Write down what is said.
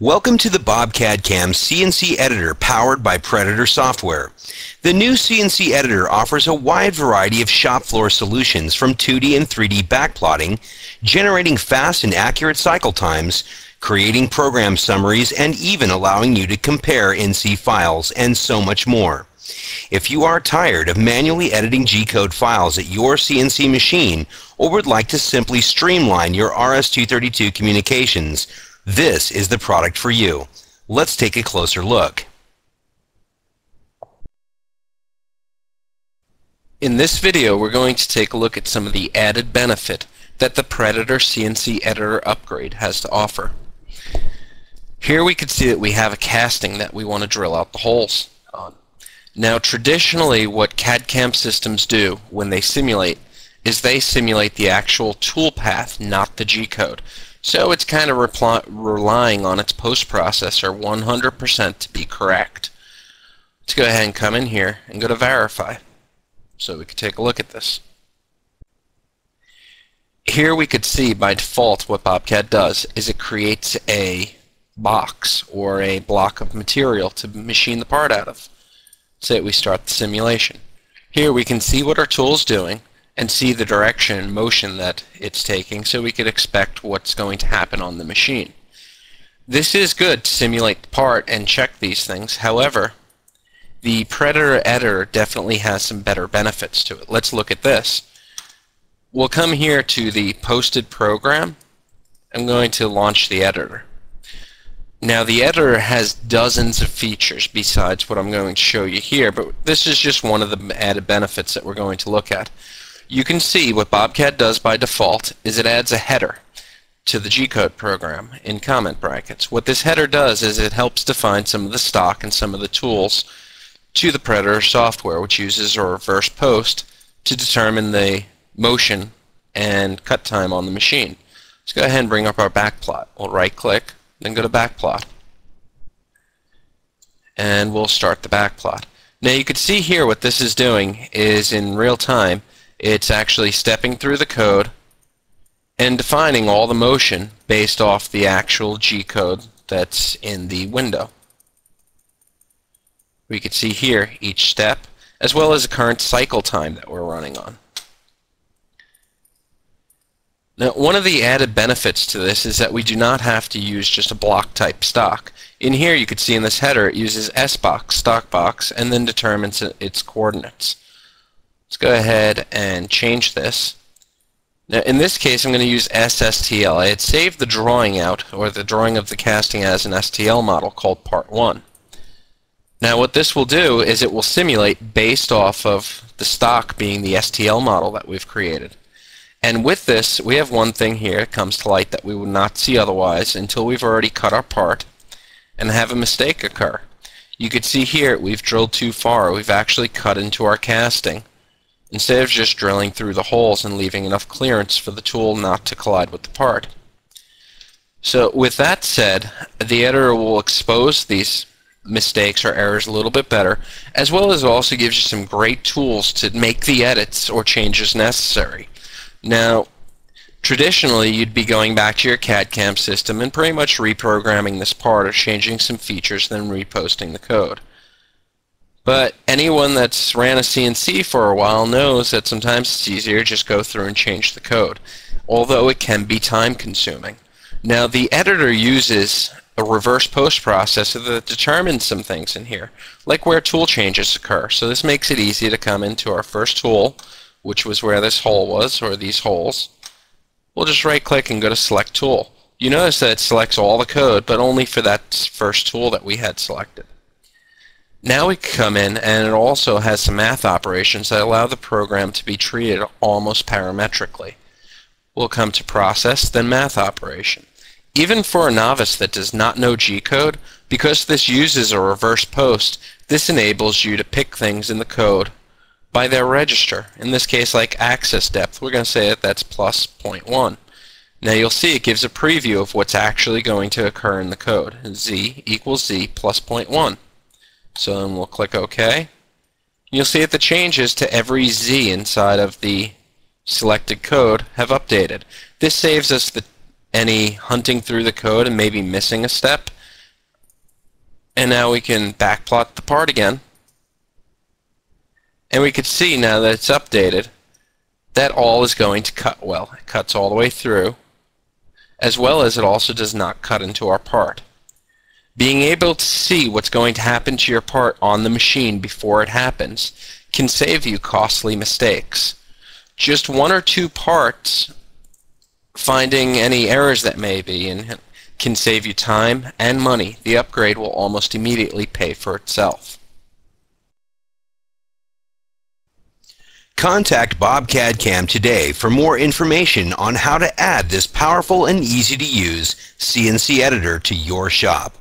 Welcome to the BobCAD-CAM CNC Editor powered by Predator Software. The new CNC Editor offers a wide variety of shop floor solutions from 2D and 3D backplotting, generating fast and accurate cycle times, creating program summaries, and even allowing you to compare NC files, and so much more. If you are tired of manually editing G-code files at your CNC machine or would like to simply streamline your RS-232 communications, this is the product for you. Let's take a closer look. In this video, we're going to take a look at some of the added benefit that the Predator CNC Editor upgrade has to offer. Here we can see that we have a casting that we want to drill out the holes on. Now, traditionally, what CAD-CAM systems do when they simulate is they simulate the actual tool path, not the G-code. So it's kind of relying on its post-processor 100% to be correct. Let's go ahead and come in here and go to verify so we can take a look at this. Here we could see by default what BobCAD does is it creates a box or a block of material to machine the part out of. Say we start the simulation. Here we can see what our tool's doing and see the direction and motion that it's taking, so we could expect what's going to happen on the machine. This is good to simulate the part and check these things. However, the Predator Editor definitely has some better benefits to it. Let's look at this. We'll come here to the posted program. I'm going to launch the editor. Now, the editor has dozens of features besides what I'm going to show you here, but this is just one of the added benefits that we're going to look at. You can see what BobCAD does by default is it adds a header to the G-code program in comment brackets. What this header does is it helps define some of the stock and some of the tools to the Predator software, which uses a reverse post to determine the motion and cut time on the machine. Let's go ahead and bring up our backplot. We'll right-click, then go to backplot, and we'll start the backplot. Now, you can see here what this is doing is in real time. It's actually stepping through the code and defining all the motion based off the actual G-code that's in the window. We can see here each step as well as the current cycle time that we're running on. Now, one of the added benefits to this is that we do not have to use just a block type stock. In here you can see in this header it uses S-box, stock box, and then determines its coordinates. Let's go ahead and change this. Now, in this case, I'm going to use SSTL. I had saved the drawing out, or the drawing of the casting, as an STL model called Part 1. Now, what this will do is it will simulate based off of the stock being the STL model that we've created. And with this, we have one thing here that comes to light that we would not see otherwise until we've already cut our part and have a mistake occur. You can see here we've drilled too far. We've actually cut into our casting instead of just drilling through the holes and leaving enough clearance for the tool not to collide with the part. So with that said, the editor will expose these mistakes or errors a little bit better, as well as also gives you some great tools to make the edits or changes necessary. Now, traditionally you'd be going back to your CAD-CAM system and pretty much reprogramming this part or changing some features, then reposting the code. But anyone that's ran a CNC for a while knows that sometimes it's easier to just go through and change the code, although it can be time-consuming. Now, the editor uses a reverse post processor that determines some things in here, like where tool changes occur. So this makes it easy to come into our first tool, which was where this hole was, or these holes. We'll just right-click and go to Select Tool. You notice that it selects all the code, but only for that first tool that we had selected. Now we can come in, and it also has some math operations that allow the program to be treated almost parametrically. We'll come to Process, then Math Operation. Even for a novice that does not know G-code, because this uses a reverse post, this enables you to pick things in the code by their register. In this case, like axis depth, we're going to say that that's plus 0.1. Now, you'll see it gives a preview of what's actually going to occur in the code. Z equals Z plus 0.1. So then we'll click OK. You'll see that the changes to every Z inside of the selected code have updated. This saves us any hunting through the code and maybe missing a step, And now we can backplot the part again. And we can see now that it's updated that all is going to cut well. It cuts all the way through, as well as it also does not cut into our part. Being able to see what's going to happen to your part on the machine before it happens can save you costly mistakes. Just one or two parts, finding any errors that may be, and can save you time and money. The upgrade will almost immediately pay for itself. Contact BobCAD-CAM today for more information on how to add this powerful and easy to use CNC editor to your shop.